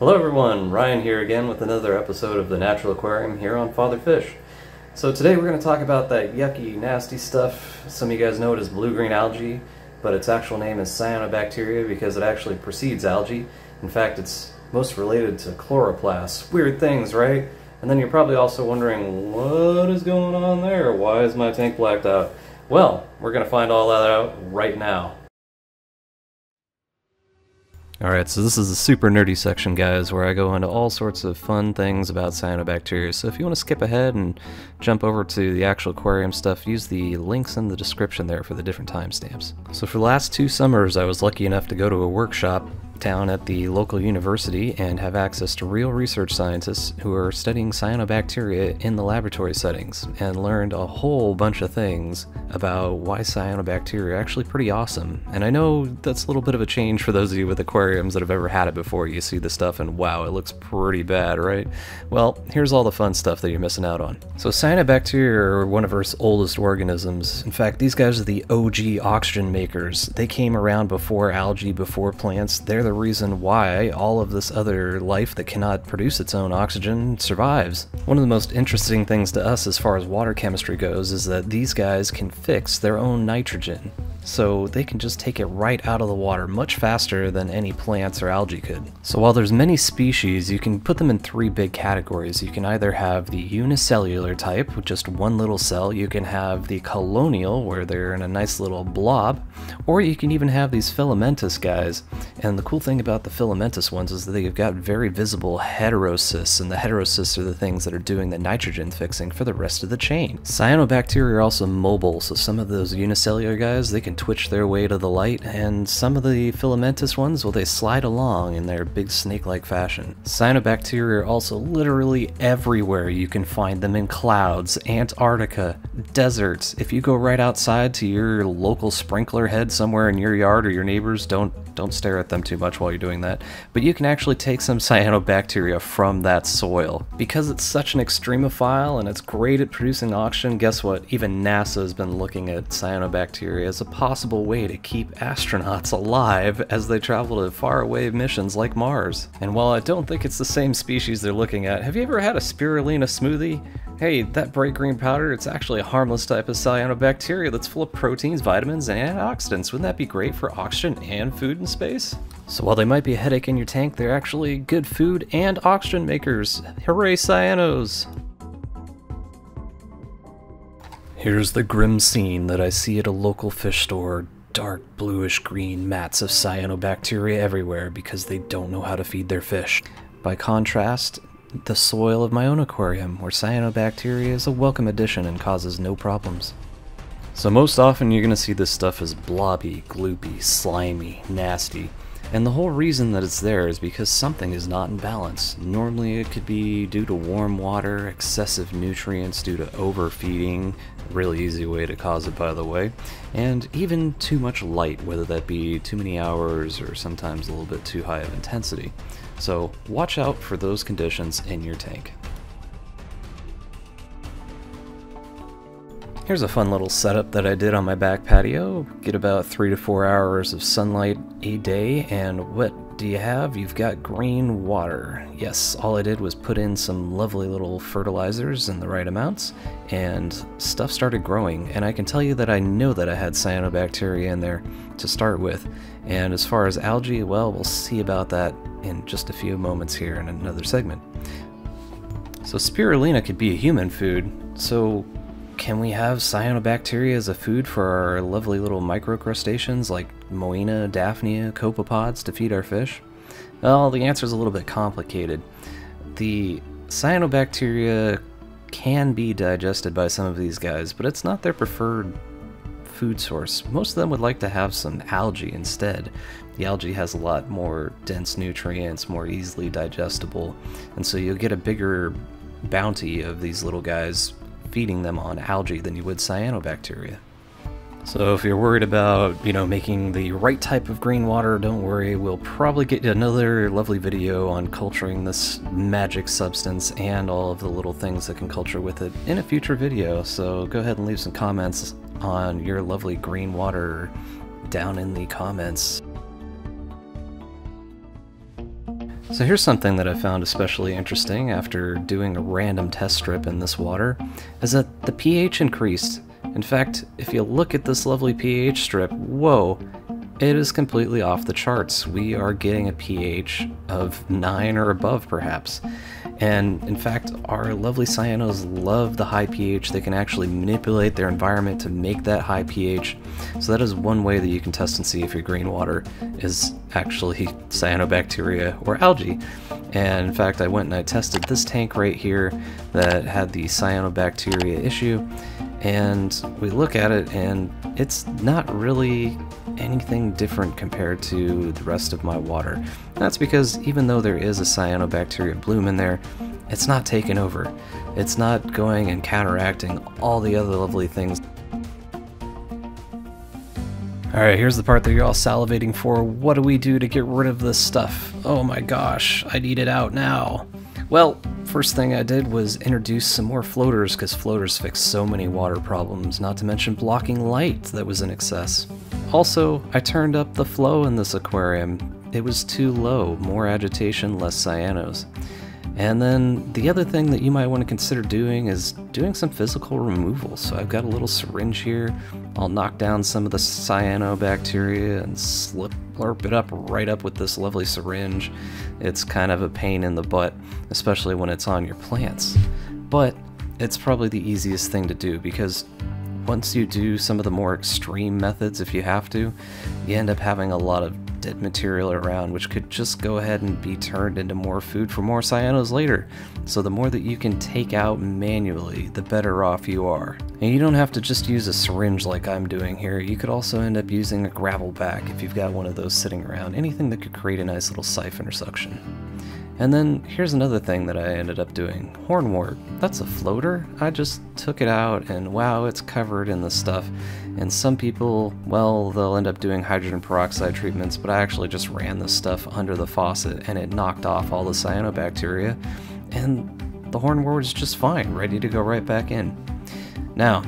Hello everyone, Ryan here again with another episode of The Natural Aquarium here on Father Fish. So today we're going to talk about that yucky, nasty stuff. Some of you guys know it as blue-green algae, but its actual name is cyanobacteria because it actually precedes algae. In fact, it's most related to chloroplasts. Weird things, right? And then you're probably also wondering, what is going on there? Why is my tank blacked out? Well, we're going to find all that out right now. Alright, so this is the super nerdy section, guys, where I go into all sorts of fun things about cyanobacteria, so if you want to skip ahead and jump over to the actual aquarium stuff, use the links in the description there for the different timestamps. So for the last two summers, I was lucky enough to go to a workshop down at the local university and have access to real research scientists who are studying cyanobacteria in the laboratory settings, and learned a whole bunch of things about why cyanobacteria are actually pretty awesome. And I know that's a little bit of a change for those of you with aquariums that have ever had it before. You see the stuff and wow, it looks pretty bad, right? Well, here's all the fun stuff that you're missing out on. So cyanobacteria are one of Earth's oldest organisms. In fact, these guys are the OG oxygen makers. They came around before algae, before plants. They're the reason why all of this other life that cannot produce its own oxygen survives. One of the most interesting things to us as far as water chemistry goes is that these guys can fix their own nitrogen. So they can just take it right out of the water much faster than any plants or algae could. So while there's many species, you can put them in three big categories. You can either have the unicellular type with just one little cell, you can have the colonial where they're in a nice little blob, or you can even have these filamentous guys. And the cool thing about the filamentous ones is that they've got very visible heterocysts, and the heterocysts are the things that are doing the nitrogen fixing for the rest of the chain. Cyanobacteria are also mobile, so some of those unicellular guys, they can twitch their way to the light, and some of the filamentous ones, well, they slide along in their big snake-like fashion. Cyanobacteria are also literally everywhere. You can find them in clouds, Antarctica, deserts. If you go right outside to your local sprinkler head somewhere in your yard or your neighbor's, don't stare at them too much while you're doing that, but you can actually take some cyanobacteria from that soil. Because it's such an extremophile and it's great at producing oxygen, guess what? Even NASA has been looking at cyanobacteria as a possible way to keep astronauts alive as they travel to faraway missions like Mars. And while I don't think it's the same species they're looking at, have you ever had a spirulina smoothie? Hey, that bright green powder, it's actually a harmless type of cyanobacteria that's full of proteins, vitamins, and antioxidants. Wouldn't that be great for oxygen and food in space? So while they might be a headache in your tank, they're actually good food and oxygen makers. Hooray, cyanos! Here's the grim scene that I see at a local fish store. Dark bluish-green mats of cyanobacteria everywhere because they don't know how to feed their fish. By contrast, the soil of my own aquarium, where cyanobacteria is a welcome addition and causes no problems. So most often you're going to see this stuff as blobby, gloopy, slimy, nasty. And the whole reason that it's there is because something is not in balance. Normally it could be due to warm water, excessive nutrients due to overfeeding, really easy way to cause it by the way, and even too much light, whether that be too many hours or sometimes a little bit too high of intensity. So watch out for those conditions in your tank. Here's a fun little setup that I did on my back patio. Get about 3 to 4 hours of sunlight a day, and what do you have? You've got green water. Yes, all I did was put in some lovely little fertilizers in the right amounts, and stuff started growing. And I can tell you that I know that I had cyanobacteria in there to start with. And as far as algae, well, we'll see about that in just a few moments here in another segment. So spirulina could be a human food, so can we have cyanobacteria as a food for our lovely little microcrustaceans like Moina, Daphnia, copepods to feed our fish? Well, the answer is a little bit complicated. The cyanobacteria can be digested by some of these guys, but it's not their preferred food source. Most of them would like to have some algae instead. The algae has a lot more dense nutrients, more easily digestible, and so you'll get a bigger bounty of these little guys feeding them on algae than you would cyanobacteria. So if you're worried about, making the right type of green water, don't worry, we'll probably get another lovely video on culturing this magic substance and all of the little things that can culture with it in a future video, so go ahead and leave some comments on your lovely green water down in the comments. So here's something that I found especially interesting after doing a random test strip in this water, is that the pH increased. In fact, if you look at this lovely pH strip, whoa, it is completely off the charts. We are getting a pH of 9 or above perhaps. And in fact, our lovely cyanos love the high pH. They can actually manipulate their environment to make that high pH. So that is one way that you can test and see if your green water is actually cyanobacteria or algae. And in fact, I went and I tested this tank right here that had the cyanobacteria issue. And we look at it and it's not really anything different compared to the rest of my water. And that's because even though there is a cyanobacteria bloom in there, it's not taking over. It's not going and counteracting all the other lovely things. Alright, here's the part that you're all salivating for. What do we do to get rid of this stuff? Oh my gosh, I need it out now. Well, first thing I did was introduce some more floaters, because floaters fix so many water problems, not to mention blocking light that was in excess. Also, I turned up the flow in this aquarium. It was too low, more agitation, less cyanos. And then the other thing that you might want to consider doing is doing some physical removal. So I've got a little syringe here. I'll knock down some of the cyanobacteria and slurp it up right up with this lovely syringe. It's kind of a pain in the butt, especially when it's on your plants. But it's probably the easiest thing to do, because once you do some of the more extreme methods, if you have to, you end up having a lot of dead material around, which could just go ahead and be turned into more food for more cyanos later. So the more that you can take out manually, the better off you are. And you don't have to just use a syringe like I'm doing here. You could also end up using a gravel bag if you've got one of those sitting around, anything that could create a nice little siphon or suction. And then here's another thing that I ended up doing, hornwort. That's a floater. I just took it out and wow, it's covered in this stuff. And some people, well, they'll end up doing hydrogen peroxide treatments, but I actually just ran this stuff under the faucet and it knocked off all the cyanobacteria. And the hornwort is just fine, ready to go right back in. Now,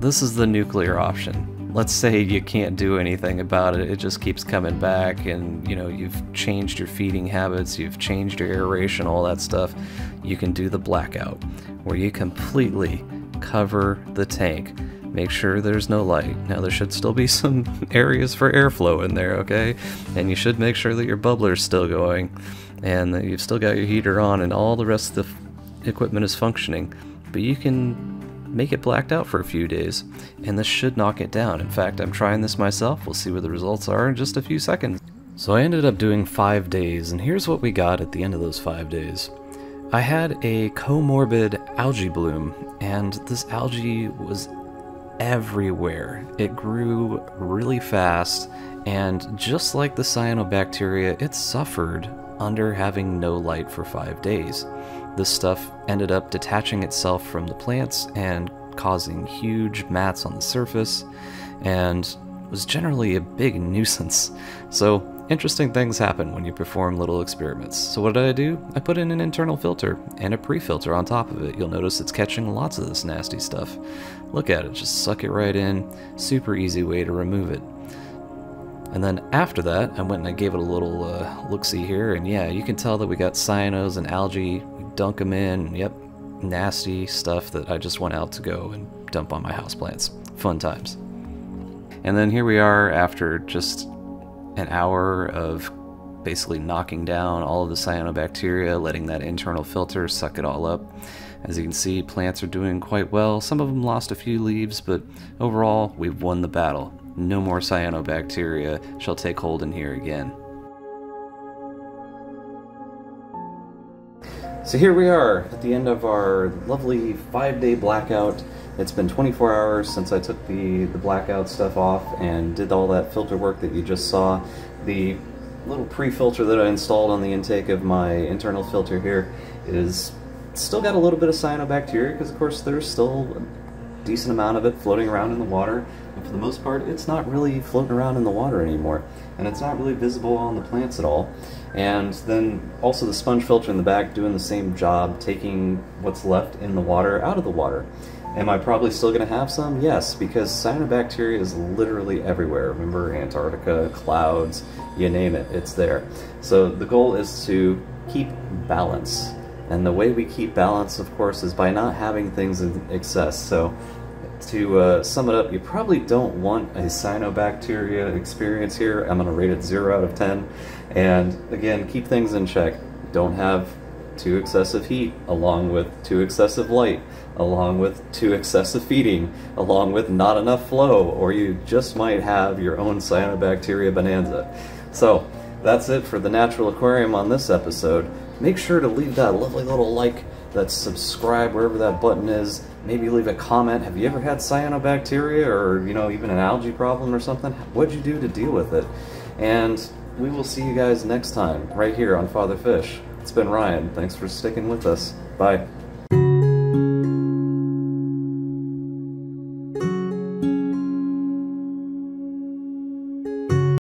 this is the nuclear option. Let's say you can't do anything about it, it just keeps coming back, and you know, you've changed your feeding habits, you've changed your aeration, all that stuff. You can do the blackout, where you completely cover the tank. Make sure there's no light. Now there should still be some areas for airflow in there, okay? And you should make sure that your bubbler's still going, and that you've still got your heater on, and all the rest of the equipment is functioning. But you can make it blacked out for a few days, and this should knock it down. In fact, I'm trying this myself. We'll see what the results are in just a few seconds. So I ended up doing 5 days, and here's what we got at the end of those 5 days. I had a comorbid algae bloom, and this algae was everywhere. It grew really fast, and just like the cyanobacteria, it suffered under having no light for 5 days. This stuff ended up detaching itself from the plants and causing huge mats on the surface, and was generally a big nuisance. So interesting things happen when you perform little experiments. So what did I do? I put in an internal filter and a pre-filter on top of it. You'll notice it's catching lots of this nasty stuff. Look at it, just suck it right in. Super easy way to remove it. And then after that, I went and I gave it a little look-see here, and yeah, you can tell that we got cyanos and algae. Dunk them in, yep, nasty stuff that I just went out to go and dump on my houseplants. Fun times. And then here we are after just an hour of basically knocking down all of the cyanobacteria, letting that internal filter suck it all up. As you can see, plants are doing quite well. Some of them lost a few leaves, but overall, we've won the battle. No more cyanobacteria shall take hold in here again. So here we are at the end of our lovely 5-day blackout. It's been 24 hours since I took the blackout stuff off and did all that filter work that you just saw. The little pre-filter that I installed on the intake of my internal filter here is still got a little bit of cyanobacteria, because of course there's still a decent amount of it floating around in the water. And for the most part, it's not really floating around in the water anymore. And it's not really visible on the plants at all. And then also the sponge filter in the back doing the same job, taking what's left in the water out of the water. Am I probably still going to have some? Yes, because cyanobacteria is literally everywhere. Remember Antarctica, clouds, you name it, it's there. So the goal is to keep balance. And the way we keep balance, of course, is by not having things in excess. So to sum it up, you probably don't want a cyanobacteria experience here. I'm going to rate it 0 out of 10. And again, keep things in check. Don't have too excessive heat, along with too excessive light, along with too excessive feeding, along with not enough flow, or you just might have your own cyanobacteria bonanza. So that's it for the Natural Aquarium on this episode. Make sure to leave that lovely little like, that subscribe wherever that button is. Maybe leave a comment. Have you ever had cyanobacteria, or even an algae problem or something? What'd you do to deal with it? And we will see you guys next time right here on Father Fish. It's been Ryan. Thanks for sticking with us. Bye.